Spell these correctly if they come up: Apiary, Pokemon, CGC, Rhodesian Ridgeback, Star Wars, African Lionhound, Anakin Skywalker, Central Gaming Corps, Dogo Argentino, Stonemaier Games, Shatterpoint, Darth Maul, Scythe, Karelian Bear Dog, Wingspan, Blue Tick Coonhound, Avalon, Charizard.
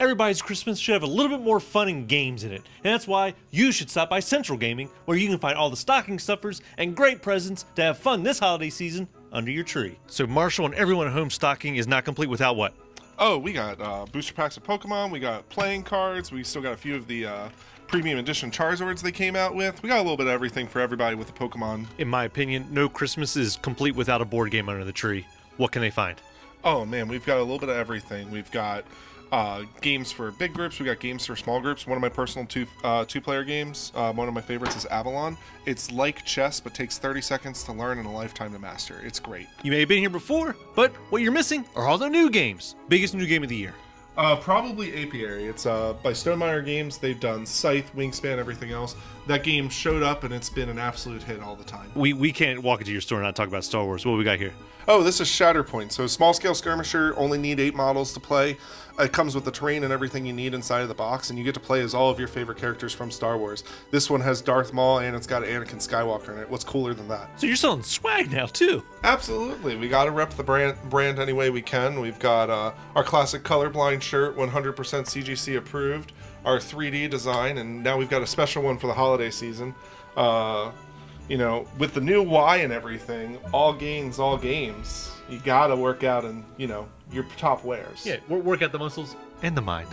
Everybody's Christmas should have a little bit more fun and games in it, and that's why you should stop by Central Gaming, where you can find all the stocking stuffers and great presents to have fun this holiday season under your tree. So Marshall and everyone at home, stocking is not complete without what? Oh, we got booster packs of Pokemon, we got playing cards, we still got a few of the premium edition Charizards they came out with. We got a little bit of everything for everybody with the Pokemon. In my opinion, no Christmas is complete without a board game under the tree. What can they find? Oh man, we've got a little bit of everything. We've got games for big groups, we got games for small groups. One of my personal two-player games, one of my favorites is Avalon. It's like chess, but takes 30 seconds to learn and a lifetime to master. It's great. You may have been here before, but what you're missing are all the new games. Biggest new game of the year? Probably Apiary. It's by Stonemaier Games. They've done Scythe, Wingspan, everything else. That game showed up and it's been an absolute hit all the time. We can't walk into your store and not talk about Star Wars. What do we got here? Oh, this is Shatterpoint. So small scale skirmisher, only need 8 models to play. It comes with the terrain and everything you need inside of the box, and you get to play as all of your favorite characters from Star Wars. This one has Darth Maul and it's got Anakin Skywalker in it. What's cooler than that? So you're selling swag now too? Absolutely. We got to rep the brand any way we can. We've got our classic colorblind shirt, 100% CGC approved, our 3D design, and now we've got a special one for the holiday season. You know, with the new Y and everything, all games, you gotta work out and, you know, your top wares. Yeah, work out the muscles and the mind.